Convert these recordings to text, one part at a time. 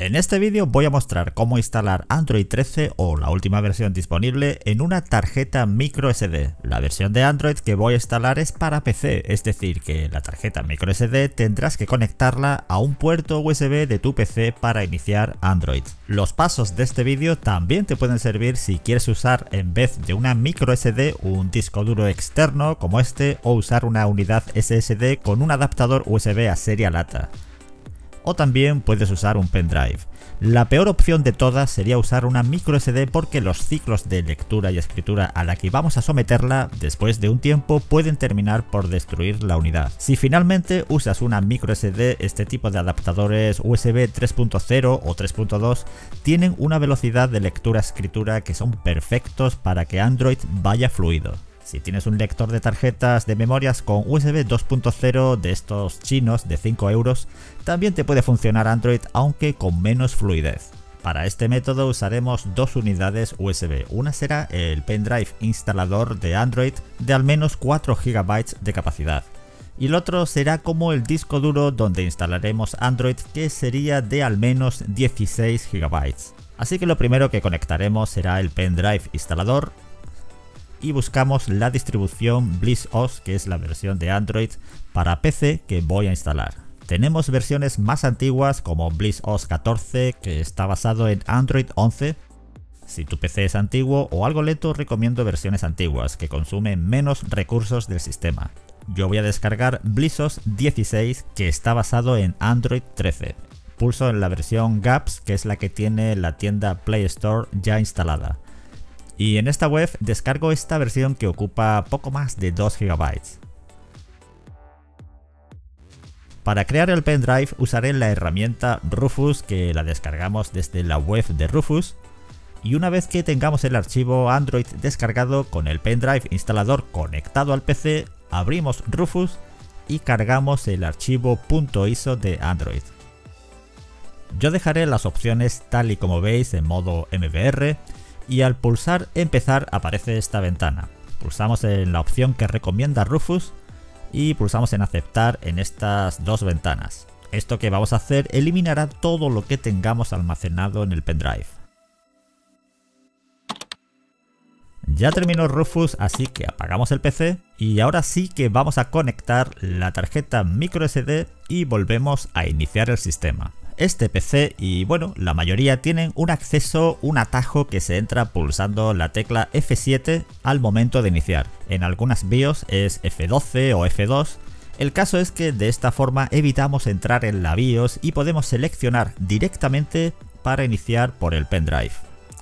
En este vídeo voy a mostrar cómo instalar Android 13 o la última versión disponible en una tarjeta microSD. La versión de Android que voy a instalar es para PC, es decir que la tarjeta microSD tendrás que conectarla a un puerto USB de tu PC para iniciar Android. Los pasos de este vídeo también te pueden servir si quieres usar en vez de una microSD un disco duro externo como este o usar una unidad SSD con un adaptador USB a serie lata. O también puedes usar un pendrive. La peor opción de todas sería usar una microSD porque los ciclos de lectura y escritura a la que vamos a someterla después de un tiempo pueden terminar por destruir la unidad. Si finalmente usas una microSD, este tipo de adaptadores USB 3.0 o 3.2 tienen una velocidad de lectura-escritura que son perfectos para que Android vaya fluido. Si tienes un lector de tarjetas de memorias con USB 2.0 de estos chinos de 5 €, también te puede funcionar Android aunque con menos fluidez. Para este método usaremos dos unidades USB, una será el pendrive instalador de Android de al menos 4 GB de capacidad. Y el otro será como el disco duro donde instalaremos Android que sería de al menos 16 GB. Así que lo primero que conectaremos será el pendrive instalador. Y buscamos la distribución Bliss OS, que es la versión de Android para PC que voy a instalar. Tenemos versiones más antiguas como Bliss OS 14, que está basado en Android 11. Si tu PC es antiguo o algo lento, recomiendo versiones antiguas que consumen menos recursos del sistema. Yo voy a descargar Bliss OS 16, que está basado en Android 13. Pulso en la versión GApps, que es la que tiene la tienda Play Store ya instalada. Y en esta web descargo esta versión que ocupa poco más de 2 GB. Para crear el pendrive usaré la herramienta Rufus, que la descargamos desde la web de Rufus. Y una vez que tengamos el archivo Android descargado con el pendrive instalador conectado al PC, abrimos Rufus y cargamos el archivo .iso de Android. Yo dejaré las opciones tal y como veis en modo MBR. Y al pulsar empezar aparece esta ventana. Pulsamos en la opción que recomienda Rufus y pulsamos en aceptar en estas dos ventanas. Esto que vamos a hacer eliminará todo lo que tengamos almacenado en el pendrive. Ya terminó Rufus, así que apagamos el PC y ahora sí que vamos a conectar la tarjeta microSD y volvemos a iniciar el sistema. Este PC y bueno, la mayoría tienen un acceso, un atajo que se entra pulsando la tecla F7 al momento de iniciar. En algunas BIOS es F12 o F2. El caso es que de esta forma evitamos entrar en la BIOS y podemos seleccionar directamente para iniciar por el pendrive.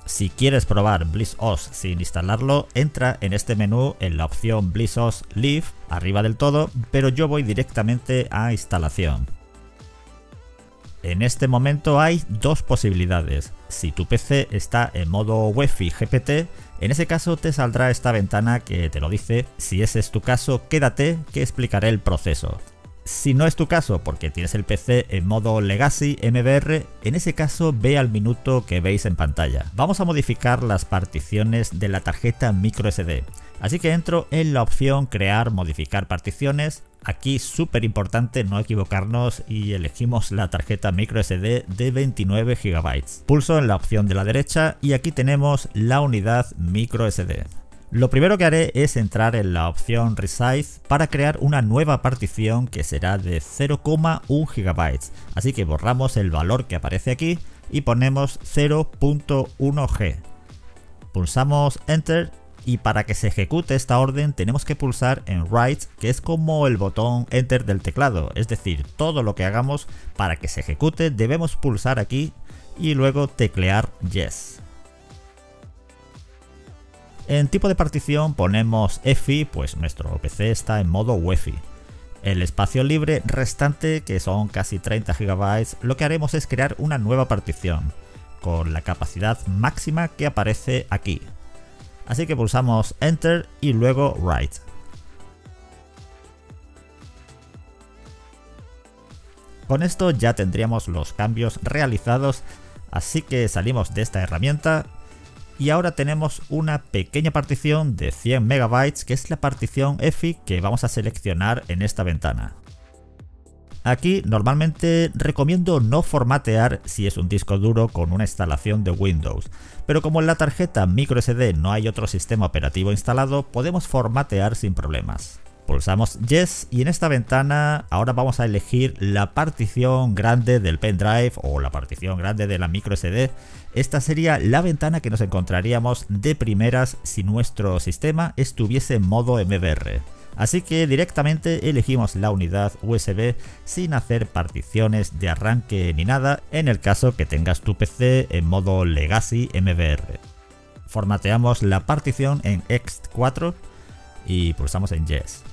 Si quieres probar Bliss OS sin instalarlo, entra en este menú en la opción Bliss OS Live, arriba del todo, pero yo voy directamente a instalación. En este momento hay dos posibilidades. Si tu PC está en modo WiFi GPT, en ese caso te saldrá esta ventana que te lo dice. Si ese es tu caso, quédate que explicaré el proceso. Si no es tu caso porque tienes el PC en modo Legacy MBR, en ese caso ve al minuto que veis en pantalla. Vamos a modificar las particiones de la tarjeta microSD. Así que entro en la opción crear, modificar particiones. Aquí súper importante no equivocarnos y elegimos la tarjeta microSD de 29 GB. Pulso en la opción de la derecha y aquí tenemos la unidad microSD. Lo primero que haré es entrar en la opción Resize para crear una nueva partición que será de 0,1 GB. Así que borramos el valor que aparece aquí y ponemos 0.1G. Pulsamos Enter. Y para que se ejecute esta orden tenemos que pulsar en Write, que es como el botón Enter del teclado, es decir, todo lo que hagamos para que se ejecute debemos pulsar aquí y luego teclear Yes. En tipo de partición ponemos EFI, pues nuestro PC está en modo UEFI. El espacio libre restante, que son casi 30 GB, lo que haremos es crear una nueva partición con la capacidad máxima que aparece aquí. Así que pulsamos Enter y luego Write. Con esto ya tendríamos los cambios realizados, así que salimos de esta herramienta y ahora tenemos una pequeña partición de 100 MB, que es la partición EFI que vamos a seleccionar en esta ventana. Aquí normalmente recomiendo no formatear si es un disco duro con una instalación de Windows, pero como en la tarjeta microSD no hay otro sistema operativo instalado, podemos formatear sin problemas. Pulsamos Yes y en esta ventana ahora vamos a elegir la partición grande del pendrive o la partición grande de la microSD. Esta sería la ventana que nos encontraríamos de primeras si nuestro sistema estuviese en modo MBR. Así que directamente elegimos la unidad USB sin hacer particiones de arranque ni nada en el caso que tengas tu PC en modo Legacy MBR. Formateamos la partición en ext4 y pulsamos en Yes.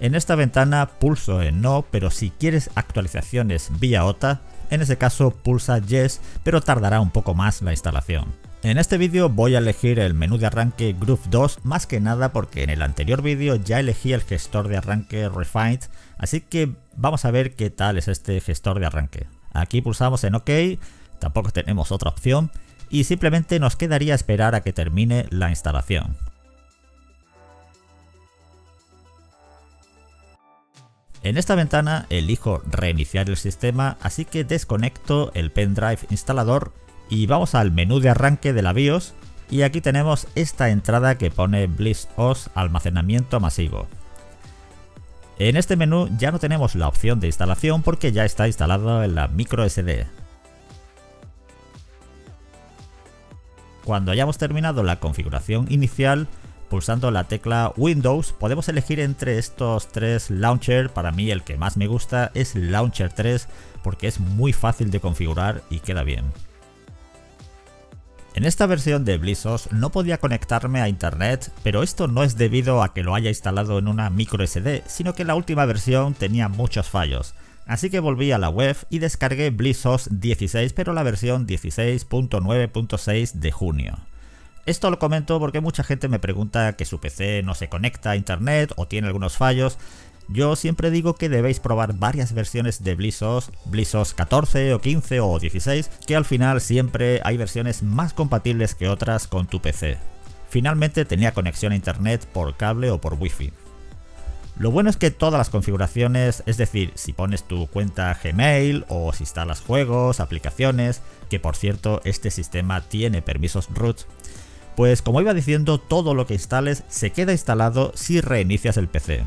En esta ventana pulso en No, pero si quieres actualizaciones vía OTA, en ese caso pulsa Yes, pero tardará un poco más la instalación. En este vídeo voy a elegir el menú de arranque Grub2, más que nada porque en el anterior vídeo ya elegí el gestor de arranque Refind, así que vamos a ver qué tal es este gestor de arranque. Aquí pulsamos en OK, tampoco tenemos otra opción, y simplemente nos quedaría esperar a que termine la instalación. En esta ventana elijo reiniciar el sistema, así que desconecto el pendrive instalador y vamos al menú de arranque de la BIOS y aquí tenemos esta entrada que pone Bliss OS almacenamiento masivo. En este menú ya no tenemos la opción de instalación porque ya está instalado en la microSD. Cuando hayamos terminado la configuración inicial, pulsando la tecla Windows podemos elegir entre estos tres launcher. Para mí el que más me gusta es Launcher 3 porque es muy fácil de configurar y queda bien. En esta versión de Bliss OS no podía conectarme a internet, pero esto no es debido a que lo haya instalado en una microSD, sino que la última versión tenía muchos fallos. Así que volví a la web y descargué Bliss OS 16, pero la versión 16.9.6 de junio. Esto lo comento porque mucha gente me pregunta que su PC no se conecta a internet o tiene algunos fallos. Yo siempre digo que debéis probar varias versiones de Bliss OS 14 o 15 o 16, que al final siempre hay versiones más compatibles que otras con tu PC. Finalmente tenía conexión a internet por cable o por wifi. Lo bueno es que todas las configuraciones, es decir, si pones tu cuenta Gmail o si instalas juegos, aplicaciones, que por cierto este sistema tiene permisos root, pues como iba diciendo, todo lo que instales se queda instalado si reinicias el PC.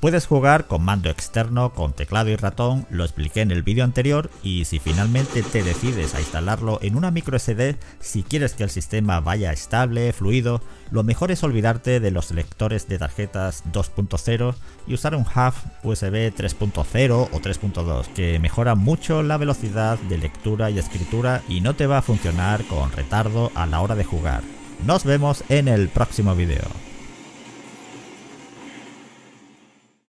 Puedes jugar con mando externo, con teclado y ratón, lo expliqué en el vídeo anterior, y si finalmente te decides a instalarlo en una microSD, si quieres que el sistema vaya estable, fluido, lo mejor es olvidarte de los lectores de tarjetas 2.0 y usar un hub USB 3.0 o 3.2, que mejora mucho la velocidad de lectura y escritura y no te va a funcionar con retardo a la hora de jugar. Nos vemos en el próximo vídeo.